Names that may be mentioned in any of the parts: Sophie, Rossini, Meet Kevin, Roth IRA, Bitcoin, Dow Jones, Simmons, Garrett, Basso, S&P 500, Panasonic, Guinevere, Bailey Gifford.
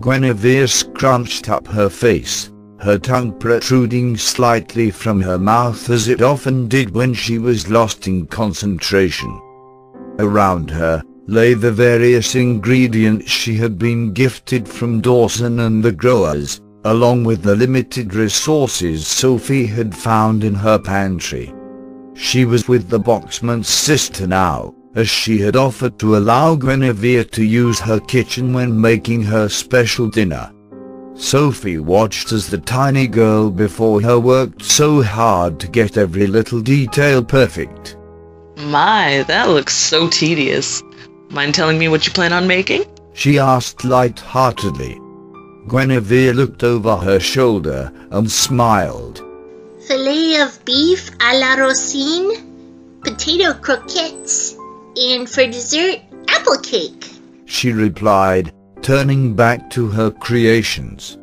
Guinevere scrunched up her face, her tongue protruding slightly from her mouth as it often did when she was lost in concentration. Around her lay the various ingredients she had been gifted from Dawson and the growers, along with the limited resources Sophie had found in her pantry. She was with the boxman's sister now, as she had offered to allow Guinevere to use her kitchen when making her special dinner. Sophie watched as the tiny girl before her worked so hard to get every little detail perfect. My, that looks so tedious. Mind telling me what you plan on making? She asked light-heartedly. Guinevere looked over her shoulder and smiled. Filet of beef à la Rossini, potato croquettes, and for dessert, apple cake, she replied, turning back to her creations.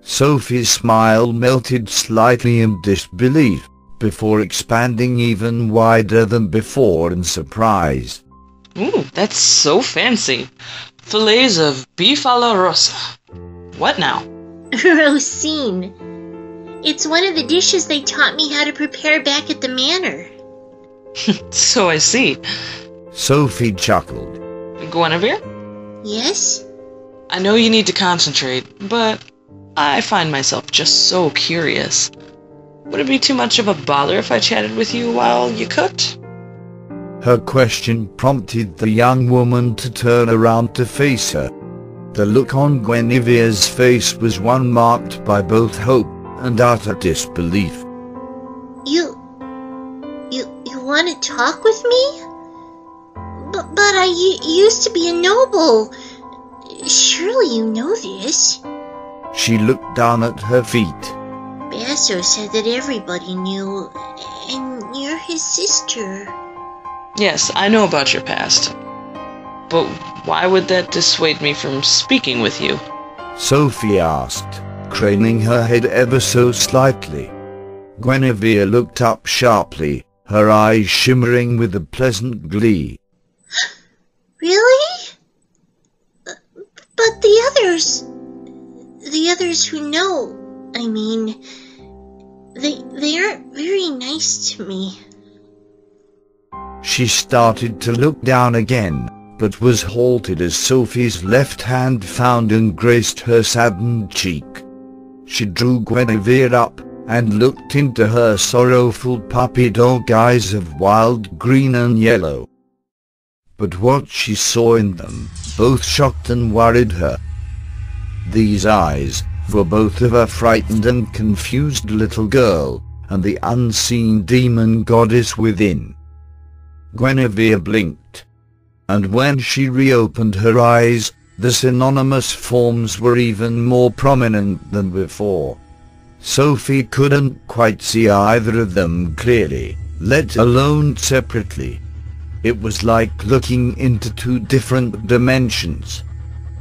Sophie's smile melted slightly in disbelief, before expanding even wider than before in surprise. Ooh, that's so fancy. Filets of beef à la Rosa. What now? Rossini. It's one of the dishes they taught me how to prepare back at the manor. So I see. Sophie chuckled. Guinevere? Yes? I know you need to concentrate, but I find myself just so curious. Would it be too much of a bother if I chatted with you while you cooked? Her question prompted the young woman to turn around to face her. The look on Guinevere's face was one marked by both hope and utter disbelief. You want to talk with me? But I used to be a noble. Surely you know this. She looked down at her feet. Basso said that everybody knew, and you're his sister. Yes, I know about your past. But why would that dissuade me from speaking with you? Sophie asked, craning her head ever so slightly. Guinevere looked up sharply, her eyes shimmering with a pleasant glee. Really? But the others who know, I mean, they aren't very nice to me. She started to look down again, but was halted as Sophie's left hand found and graced her saddened cheek. She drew Guinevere up, and looked into her sorrowful puppy dog eyes of wild green and yellow. But what she saw in them both shocked and worried her. These eyes were both of a frightened and confused little girl, and the unseen demon goddess within. Guinevere blinked, and when she reopened her eyes, the synonymous forms were even more prominent than before. Sophie couldn't quite see either of them clearly, let alone separately. It was like looking into two different dimensions.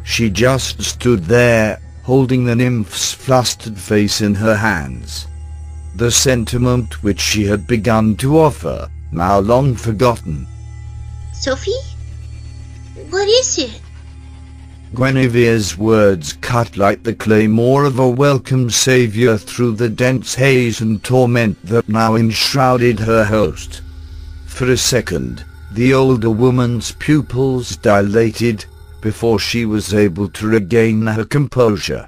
She just stood there, holding the nymph's flustered face in her hands. The sentiment which she had begun to offer, now long forgotten. Sophie? What is it? Guinevere's words cut like the claymore of a welcome savior through the dense haze and torment that now enshrouded her host. For a second, the older woman's pupils dilated, before she was able to regain her composure.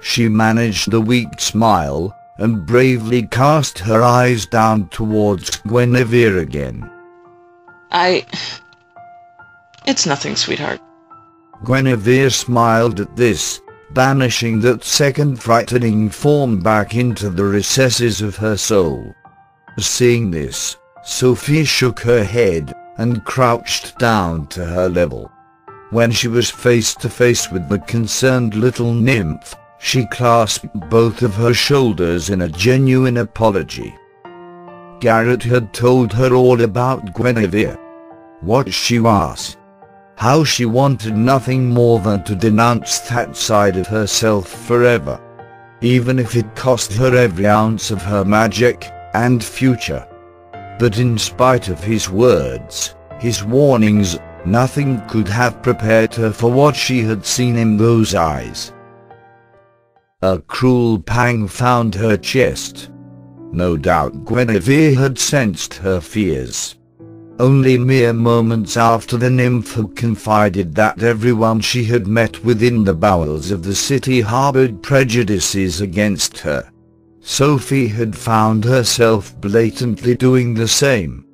She managed a weak smile, and bravely cast her eyes down towards Guinevere again. It's nothing, sweetheart. Guinevere smiled at this, banishing that second frightening form back into the recesses of her soul. Seeing this, Sophie shook her head, and crouched down to her level. When she was face to face with the concerned little nymph, she clasped both of her shoulders in a genuine apology. Garrett had told her all about Guinevere, what she was, how she wanted nothing more than to denounce that side of herself forever, even if it cost her every ounce of her magic and future. But in spite of his words, his warnings, nothing could have prepared her for what she had seen in those eyes. A cruel pang found her chest. No doubt Guinevere had sensed her fears. Only mere moments after the nymph had confided that everyone she had met within the bowels of the city harbored prejudices against her, Sophie had found herself blatantly doing the same.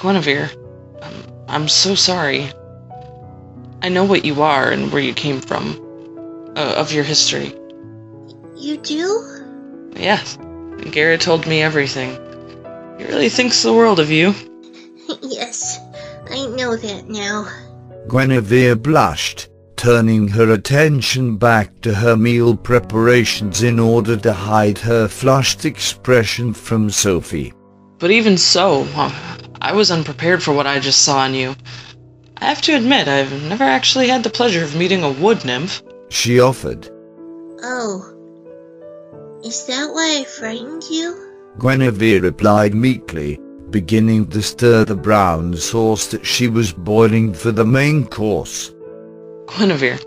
Guinevere, I'm so sorry. I know what you are and where you came from, of your history. You do? Yes. Garrett told me everything. He really thinks the world of you. Yes, I know that now. Guinevere blushed, turning her attention back to her meal preparations in order to hide her flushed expression from Sophie. But even so, I was unprepared for what I just saw in you. I have to admit, I've never actually had the pleasure of meeting a wood nymph. She offered. Oh. Is that why I frightened you? Guinevere replied meekly, beginning to stir the brown sauce that she was boiling for the main course. Guinevere,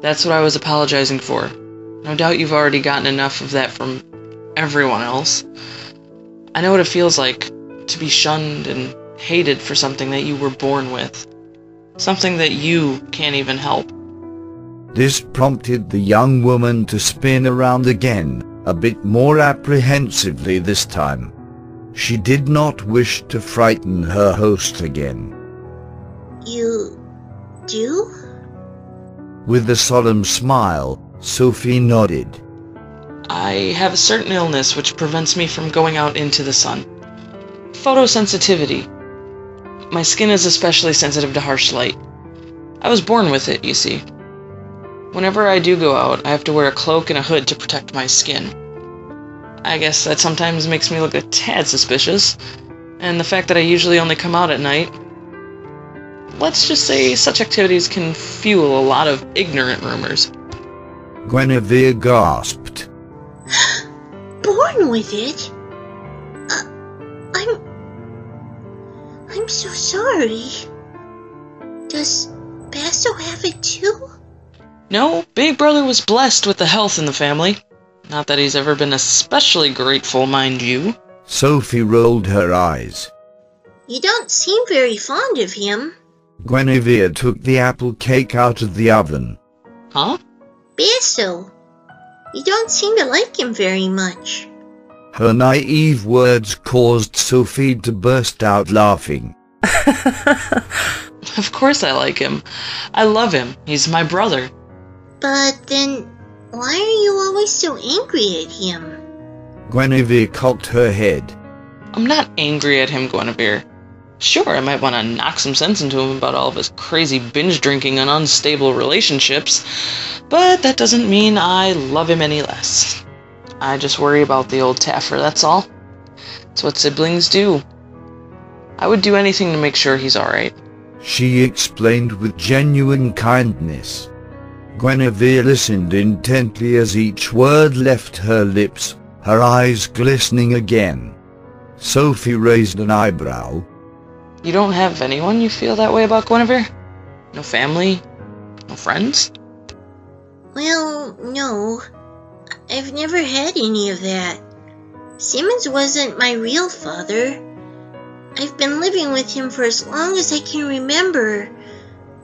that's what I was apologizing for. No doubt you've already gotten enough of that from everyone else. I know what it feels like to be shunned and hated for something that you were born with. Something that you can't even help. This prompted the young woman to spin around again, a bit more apprehensively this time. She did not wish to frighten her host again. You do? With a solemn smile, Sophie nodded. I have a certain illness which prevents me from going out into the sun. Photosensitivity. My skin is especially sensitive to harsh light. I was born with it, you see. Whenever I do go out, I have to wear a cloak and a hood to protect my skin. I guess that sometimes makes me look a tad suspicious, and the fact that I usually only come out at night. Let's just say such activities can fuel a lot of ignorant rumors. Guinevere gasped. Born with it? I'm so sorry. Does Basso have it too? No, Big Brother was blessed with the health in the family. Not that he's ever been especially grateful, mind you. Sophie rolled her eyes. You don't seem very fond of him. Guinevere took the apple cake out of the oven. Huh? Basso, you don't seem to like him very much. Her naive words caused Sophie to burst out laughing. Of course I like him. I love him. He's my brother. But then, why are you always so angry at him? Guinevere cocked her head. I'm not angry at him, Guinevere. Sure, I might want to knock some sense into him about all of his crazy binge drinking and unstable relationships, but that doesn't mean I love him any less. I just worry about the old Taffer, that's all. It's what siblings do. I would do anything to make sure he's alright. She explained with genuine kindness. Guinevere listened intently as each word left her lips, her eyes glistening again. Sophie raised an eyebrow. You don't have anyone you feel that way about, Guinevere? No family? No friends? Well, no. I've never had any of that. Simmons wasn't my real father. I've been living with him for as long as I can remember,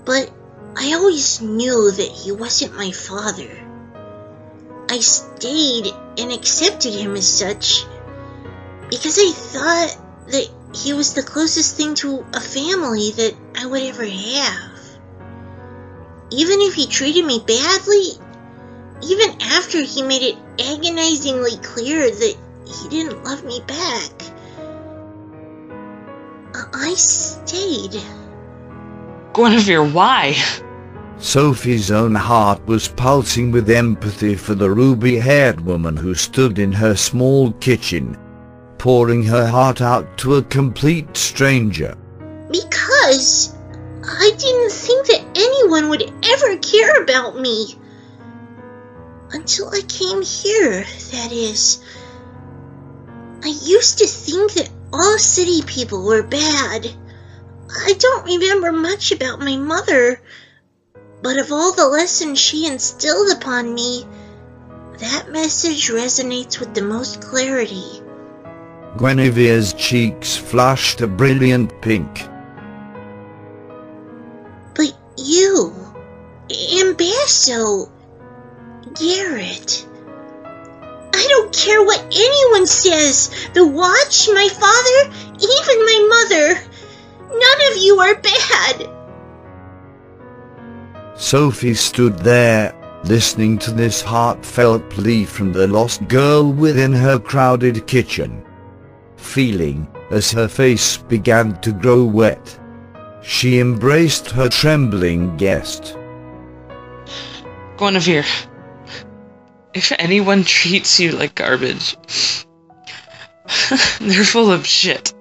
but I always knew that he wasn't my father. I stayed and accepted him as such because I thought that he was the closest thing to a family that I would ever have. Even if he treated me badly, even after he made it agonizingly clear that he didn't love me back, I stayed. Guinevere, why? Sophie's own heart was pulsing with empathy for the ruby-haired woman who stood in her small kitchen, pouring her heart out to a complete stranger. Because I didn't think that anyone would ever care about me. Until I came here, that is. I used to think that all city people were bad. I don't remember much about my mother, but of all the lessons she instilled upon me, That message resonates with the most clarity. Guinevere's cheeks flushed a brilliant pink. But you, and Basso, Garrett, I don't care what anyone says, the watch, my father, even my mother, none of you are bad. Sophie stood there, listening to this heartfelt plea from the lost girl within her crowded kitchen, feeling as her face began to grow wet. She embraced her trembling guest. Guinevere, if anyone treats you like garbage, they're full of shit.